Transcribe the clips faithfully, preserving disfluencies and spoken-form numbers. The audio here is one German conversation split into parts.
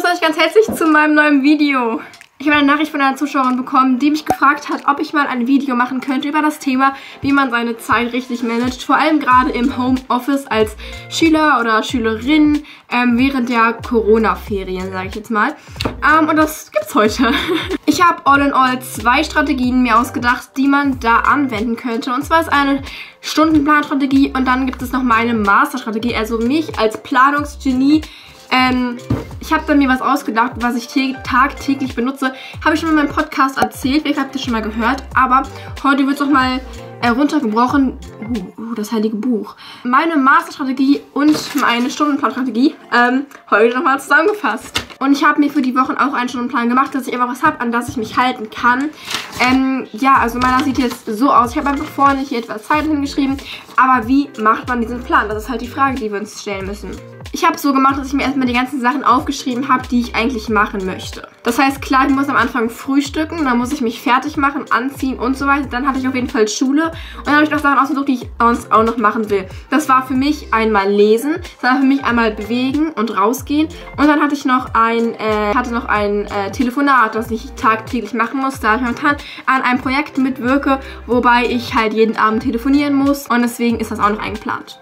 begrüße euch ganz herzlich zu meinem neuen Video. Ich habe eine Nachricht von einer Zuschauerin bekommen, die mich gefragt hat, ob ich mal ein Video machen könnte über das Thema, wie man seine Zeit richtig managt. Vor allem gerade im Homeoffice als Schüler oder Schülerin ähm, während der Corona-Ferien, sage ich jetzt mal. Ähm, und das gibt's heute. Ich habe all in all zwei Strategien mir ausgedacht, die man da anwenden könnte. Und zwar ist eine Stundenplanstrategie und dann gibt es noch meine Masterstrategie. Also mich als Planungsgenie. Ähm, ich habe dann mir was ausgedacht, was ich tagtäglich benutze. Habe ich schon in meinem Podcast erzählt, vielleicht habt ihr schon mal gehört. Aber heute wird es noch mal äh, runtergebrochen. Uh, uh, das heilige Buch. Meine Masterstrategie und meine Stundenplanstrategie ähm, heute nochmal zusammengefasst. Und ich habe mir für die Wochen auch einen Stundenplan gemacht, dass ich einfach was habe, an das ich mich halten kann. Ähm, ja, also meiner sieht jetzt so aus. Ich habe einfach vorne hier etwas Zeit hingeschrieben. Aber wie macht man diesen Plan? Das ist halt die Frage, die wir uns stellen müssen. Ich habe es so gemacht, dass ich mir erstmal die ganzen Sachen aufgeschrieben habe, die ich eigentlich machen möchte. Das heißt, klar, ich muss am Anfang frühstücken, dann muss ich mich fertig machen, anziehen und so weiter. Dann hatte ich auf jeden Fall Schule und dann habe ich noch Sachen ausgesucht, die ich sonst auch noch machen will. Das war für mich einmal lesen, das war für mich einmal bewegen und rausgehen. Und dann hatte ich noch ein, äh, hatte noch ein äh, Telefonat, das ich tagtäglich machen muss, da ich momentan an einem Projekt mitwirke, wobei ich halt jeden Abend telefonieren muss und deswegen ist das auch noch eingeplant.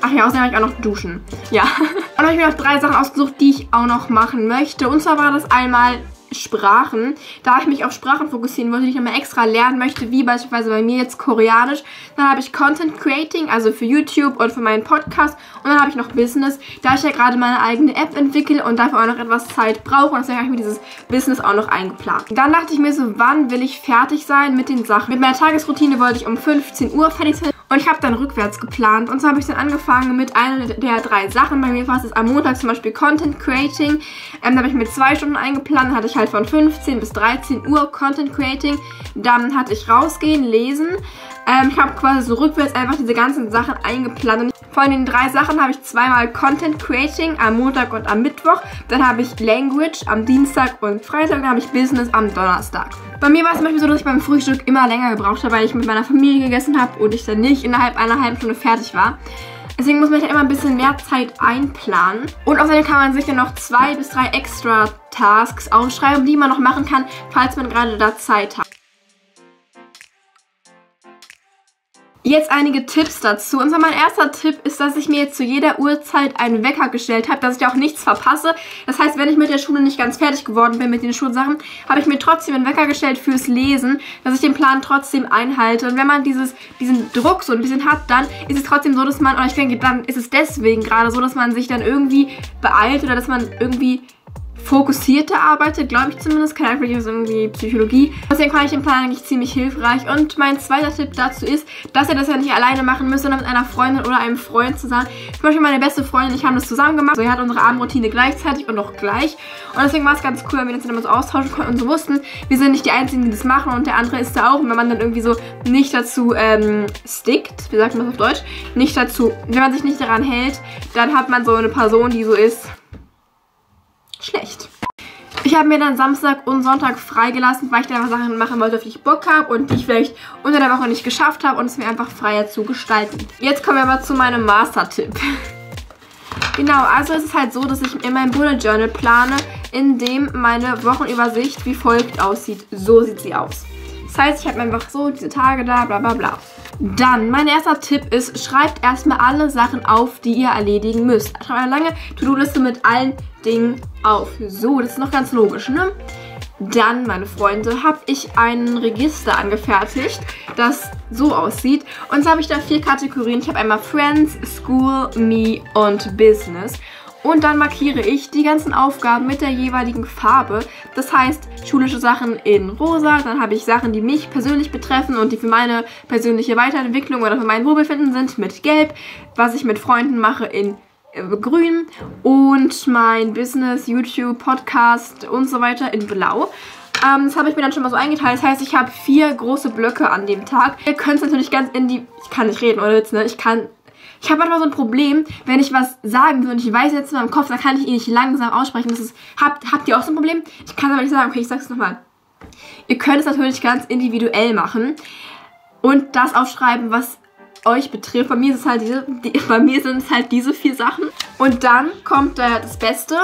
Ach ja, außerdem habe ich auch noch duschen. Ja. Und dann habe ich mir noch drei Sachen ausgesucht, die ich auch noch machen möchte. Und zwar war das einmal Sprachen. Da ich mich auf Sprachen fokussieren wollte, die ich nochmal extra lernen möchte, wie beispielsweise bei mir jetzt Koreanisch. Dann habe ich Content Creating, also für YouTube und für meinen Podcast. Und dann habe ich noch Business, da ich ja gerade meine eigene App entwickle und dafür auch noch etwas Zeit brauche. Und deswegen habe ich mir dieses Business auch noch eingeplant. Dann dachte ich mir so, wann will ich fertig sein mit den Sachen? Mit meiner Tagesroutine wollte ich um fünfzehn Uhr fertig sein. Und ich habe dann rückwärts geplant. Und zwar habe ich dann angefangen mit einer der drei Sachen. Bei mir war es am Montag zum Beispiel Content Creating. Ähm, da habe ich mir zwei Stunden eingeplant. Dann hatte ich halt von fünfzehn bis dreizehn Uhr Content Creating. Dann hatte ich rausgehen, lesen. Ähm, ich habe quasi so rückwärts einfach diese ganzen Sachen eingeplant. Und von den drei Sachen habe ich zweimal Content Creating am Montag und am Mittwoch. Dann habe ich Language am Dienstag und Freitag. Dann habe ich Business am Donnerstag. Bei mir war es zum Beispiel so, dass ich beim Frühstück immer länger gebraucht habe, weil ich mit meiner Familie gegessen habe und ich dann nicht innerhalb einer halben Stunde fertig war. Deswegen muss man da immer ein bisschen mehr Zeit einplanen. Und außerdem kann man sich dann noch zwei bis drei extra Tasks aufschreiben, die man noch machen kann, falls man gerade da Zeit hat. Jetzt einige Tipps dazu. Und zwar mein erster Tipp ist, dass ich mir jetzt zu jeder Uhrzeit einen Wecker gestellt habe, dass ich auch nichts verpasse. Das heißt, wenn ich mit der Schule nicht ganz fertig geworden bin mit den Schulsachen, habe ich mir trotzdem einen Wecker gestellt fürs Lesen, dass ich den Plan trotzdem einhalte. Und wenn man dieses, diesen Druck so ein bisschen hat, dann ist es trotzdem so, dass man, und ich denke, dann ist es deswegen gerade so, dass man sich dann irgendwie beeilt oder dass man irgendwie fokussierter arbeitet, glaube ich zumindest. Keine Ahnung, vielleicht ist irgendwie Psychologie. Deswegen fand ich den Plan eigentlich ziemlich hilfreich. Und mein zweiter Tipp dazu ist, dass ihr das ja nicht alleine machen müsst, sondern mit einer Freundin oder einem Freund zusammen. Zum Beispiel meine beste Freundin, ich habe das zusammen gemacht. So, also, ihr hat unsere Abendroutine gleichzeitig und auch gleich. Und deswegen war es ganz cool, wenn wir das dann immer so austauschen konnten und so wussten, wir sind nicht die Einzigen, die das machen und der andere ist da auch. Und wenn man dann irgendwie so nicht dazu ähm, stickt, wie sagt man das auf Deutsch, nicht dazu, wenn man sich nicht daran hält, dann hat man so eine Person, die so ist. Schlecht. Ich habe mir dann Samstag und Sonntag freigelassen, weil ich da einfach Sachen machen wollte, auf die ich Bock habe und die ich vielleicht unter der Woche nicht geschafft habe und es mir einfach freier zu gestalten. Jetzt kommen wir aber zu meinem Master-Tipp. Genau, also es ist halt so, dass ich in meinem Bullet Journal plane, in dem meine Wochenübersicht wie folgt aussieht. So sieht sie aus. Das heißt, ich habe einfach so diese Tage da, bla bla bla. Dann, mein erster Tipp ist, schreibt erstmal alle Sachen auf, die ihr erledigen müsst. Schreibt eine lange To-Do-Liste mit allen Dingen auf. So, das ist noch ganz logisch, ne? Dann, meine Freunde, habe ich ein Register angefertigt, das so aussieht. Und zwar habe ich da vier Kategorien. Ich habe einmal Friends, School, Me und Business. Und dann markiere ich die ganzen Aufgaben mit der jeweiligen Farbe. Das heißt, schulische Sachen in rosa, dann habe ich Sachen, die mich persönlich betreffen und die für meine persönliche Weiterentwicklung oder für mein Wohlbefinden sind, mit gelb, was ich mit Freunden mache in grün und mein Business, YouTube, Podcast und so weiter in blau. Ähm, das habe ich mir dann schon mal so eingeteilt. Das heißt, ich habe vier große Blöcke an dem Tag. Ihr könnt es natürlich ganz in die... Ich kann nicht reden, oder jetzt, ne? Ich kann... Ich habe manchmal so ein Problem, wenn ich was sagen will und ich weiß jetzt in meinem Kopf, dann kann ich ihn nicht langsam aussprechen. Das ist, habt, habt ihr auch so ein Problem? Ich kann es aber nicht sagen. Okay, ich sag's nochmal. Ihr könnt es natürlich ganz individuell machen und das aufschreiben, was euch betrifft. Bei mir, ist es halt diese, die, bei mir sind es halt diese vier Sachen. Und dann kommt äh, das Beste.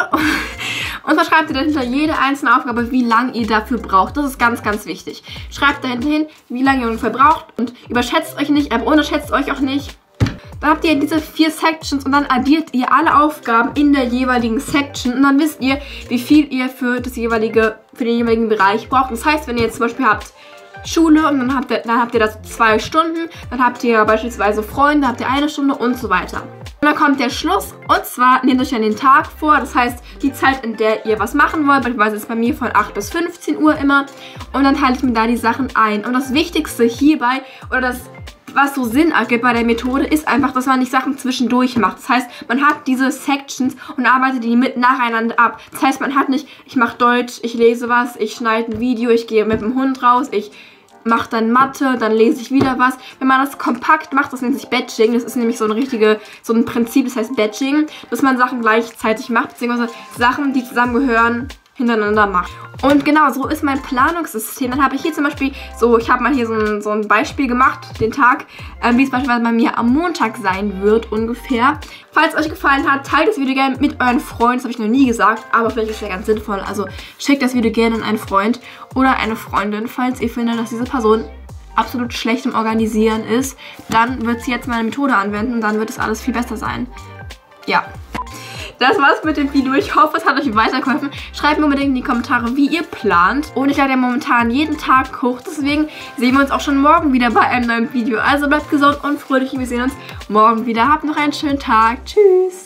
Und zwar schreibt ihr dahinter jede einzelne Aufgabe, wie lange ihr dafür braucht. Das ist ganz, ganz wichtig. Schreibt dahinter hin, wie lange ihr ungefähr braucht und überschätzt euch nicht, aber unterschätzt euch auch nicht. Dann habt ihr diese vier Sections und dann addiert ihr alle Aufgaben in der jeweiligen Section und dann wisst ihr, wie viel ihr für, das jeweilige, für den jeweiligen Bereich braucht. Das heißt, wenn ihr jetzt zum Beispiel habt Schule und dann habt ihr, dann habt ihr das zwei Stunden, dann habt ihr beispielsweise Freunde, habt ihr eine Stunde und so weiter. Und dann kommt der Schluss und zwar nehmt euch dann den Tag vor, das heißt die Zeit, in der ihr was machen wollt, beispielsweise ist bei mir von acht bis fünfzehn Uhr immer und dann teile ich mir da die Sachen ein. Und das Wichtigste hierbei oder das was so Sinn ergibt bei der Methode, ist einfach, dass man nicht Sachen zwischendurch macht. Das heißt, man hat diese Sections und arbeitet die mit nacheinander ab. Das heißt, man hat nicht, ich mache Deutsch, ich lese was, ich schneide ein Video, ich gehe mit dem Hund raus, ich mache dann Mathe, dann lese ich wieder was. Wenn man das kompakt macht, das nennt sich Batching. Das ist nämlich so ein richtige, so ein Prinzip, das heißt Batching, dass man Sachen gleichzeitig macht, beziehungsweise Sachen, die zusammengehören, hintereinander macht. Und genau, so ist mein Planungssystem. Dann habe ich hier zum Beispiel so, ich habe mal hier so ein, so ein Beispiel gemacht, den Tag, äh, wie es beispielsweise bei mir am Montag sein wird, ungefähr. Falls es euch gefallen hat, teilt das Video gerne mit euren Freunden, das habe ich noch nie gesagt, aber vielleicht ist es ja ganz sinnvoll, also schickt das Video gerne an einen Freund oder eine Freundin, falls ihr findet, dass diese Person absolut schlecht im Organisieren ist, dann wird sie jetzt meine Methode anwenden, dann wird es alles viel besser sein. Ja. Das war's mit dem Video. Ich hoffe, es hat euch weitergeholfen. Schreibt mir unbedingt in die Kommentare, wie ihr plant. Und ich lade ja momentan jeden Tag hoch. Deswegen sehen wir uns auch schon morgen wieder bei einem neuen Video. Also bleibt gesund und fröhlich. Wir sehen uns morgen wieder. Habt noch einen schönen Tag. Tschüss.